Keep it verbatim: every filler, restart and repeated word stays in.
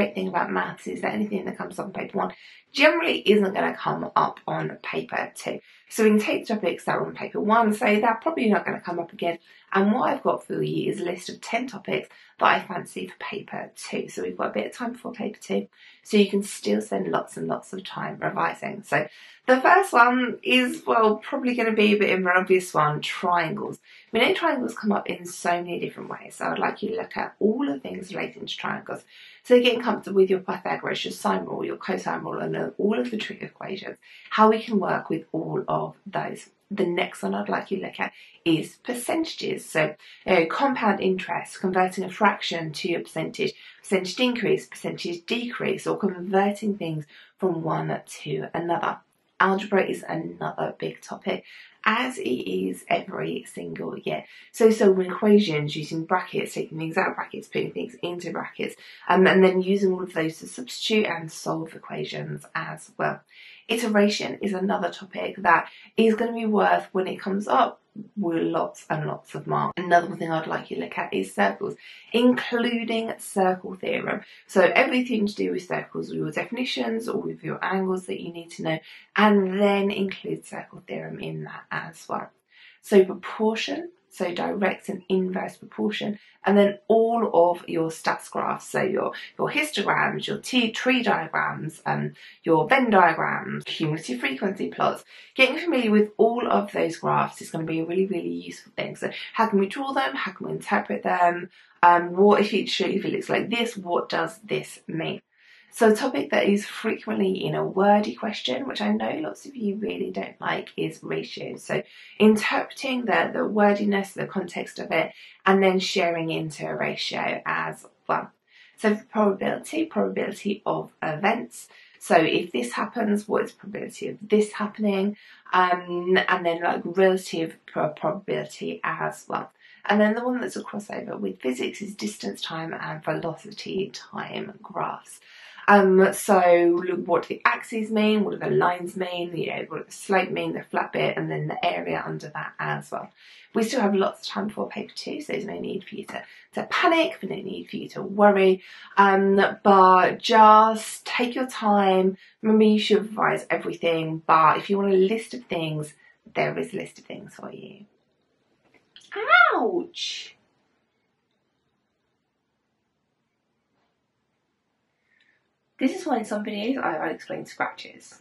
great thing about maths is that anything that comes up on paper one generally isn't going to come up on paper two. So we can take topics that were on paper one, say they're probably not going to come up again. And what I've got for you is a list of ten topics that I fancy for paper two. So we've got a bit of time before paper two, so you can still spend lots and lots of time revising. So the first one is, well, probably going to be a bit of an obvious one, triangles. We know triangles come up in so many different ways, so I'd like you to look at all the things relating to triangles. So getting comfortable with your Pythagoras, your sine rule, your cosine rule, and all of the trig equations, how we can work with all of those. The next one I'd like you to look at is percentages. So you know, compound interest, converting a fraction to a percentage, percentage increase, percentage decrease, or converting things from one to another. Algebra is another big topic, as it is every single year. So solving equations, using brackets, taking things out of brackets, putting things into brackets, um, and then using all of those to substitute and solve equations as well. Iteration is another topic that is going to be worth, when it comes up, with lots and lots of marks. Another thing I'd like you to look at is circles, including circle theorem. So everything to do with circles, with your definitions or with your angles that you need to know, and then include circle theorem in that as well. So proportion, so direct and inverse proportion, and then all of your stats graphs, so your, your histograms, your t tree diagrams, um, your Venn diagrams, cumulative frequency plots. Getting familiar with all of those graphs is going to be a really, really useful thing. So how can we draw them? How can we interpret them? Um, what if each if it looks like this? What does this mean? So a topic that is frequently in a wordy question, which I know lots of you really don't like, is ratios. So interpreting the, the wordiness, the context of it, and then sharing into a ratio as well. So for probability, probability of events. So if this happens, what is the probability of this happening? Um, and then like relative probability as well. And then the one that's a crossover with physics is distance time and velocity time graphs. Um, so what do the axes mean, what do the lines mean, you know, what do the slope mean, the flat bit, and then the area under that as well. We still have lots of time before paper two, so there's no need for you to, to panic, no need for you to worry, um, but just take your time. Remember, you should revise everything, but if you want a list of things, there is a list of things for you. Ouch! This is why in some videos I, I explain scratches.